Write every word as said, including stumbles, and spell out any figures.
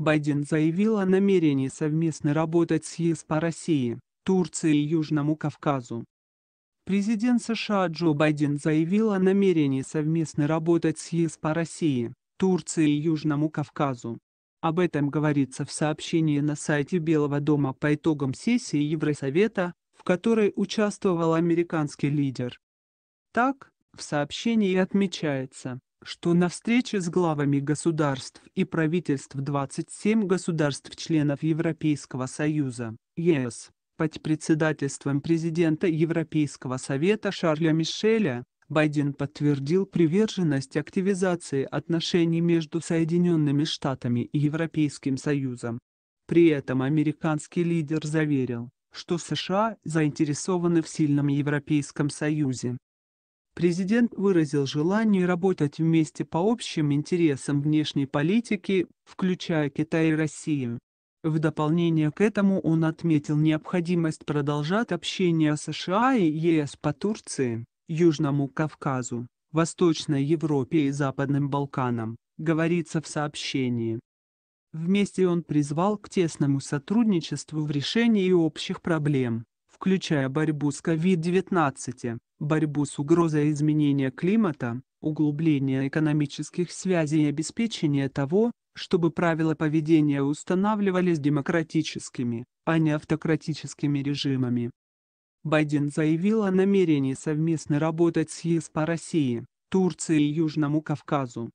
Байден заявил о намерении совместно работать с е с по России, Турции и Южному Кавказу. Президент США Джо Байден заявил о намерении совместно работать с е с по России, Турции и Южному Кавказу. Об этом говорится в сообщении на сайте Белого дома по итогам сессии Евросовета, в которой участвовал американский лидер. Так, в сообщении отмечается, что на встрече с главами государств и правительств двадцати семи государств-членов Европейского союза, е с, под председательством президента Европейского совета Шарля Мишеля, Байден подтвердил приверженность активизации отношений между Соединенными Штатами и Европейским Союзом. При этом американский лидер заверил, что США заинтересованы в сильном Европейском Союзе. Президент выразил желание работать вместе по общим интересам внешней политики, включая Китай и Россию. В дополнение к этому он отметил необходимость продолжать общение США и е с по Турции, Южному Кавказу, Восточной Европе и Западным Балканам, говорится в сообщении. Вместе он призвал к тесному сотрудничеству в решении общих проблем, включая борьбу с ковид девятнадцать, борьбу с угрозой изменения климата, углубление экономических связей и обеспечение того, чтобы правила поведения устанавливались демократическими, а не автократическими режимами. Байден заявил о намерении совместно работать с е с по России, Турции и Южному Кавказу.